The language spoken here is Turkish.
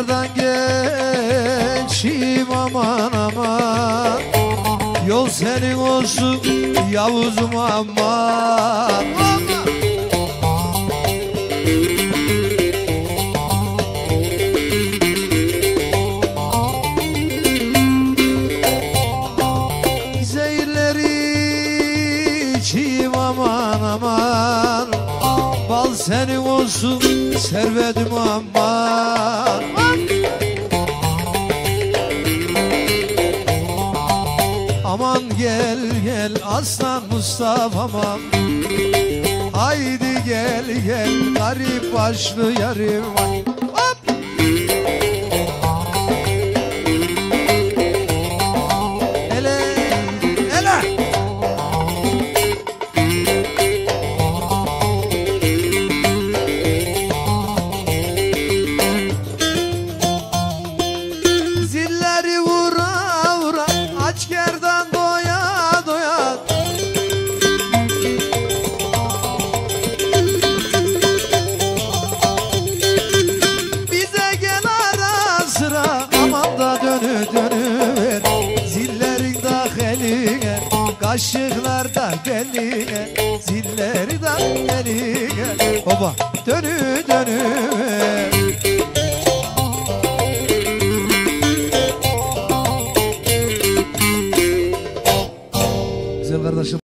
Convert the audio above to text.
Yollardan geçeyim aman aman, yol senin olsun Yavuz'um aman. Zehirleri içeyim aman aman, bal senin olsun servetim aman. Aman gel gel aslan Mustafa'ma, haydi gel gel garip başlı yarim. Hop! Ele ele. Zilleri vura vura aç gerdan doya doya, bize gel ara sıra aman da dönü dönüver. Zillerin dahiline, kaşıklar da geline, zilleri da geline, oba dönü dönüver. Güzel kardeşim.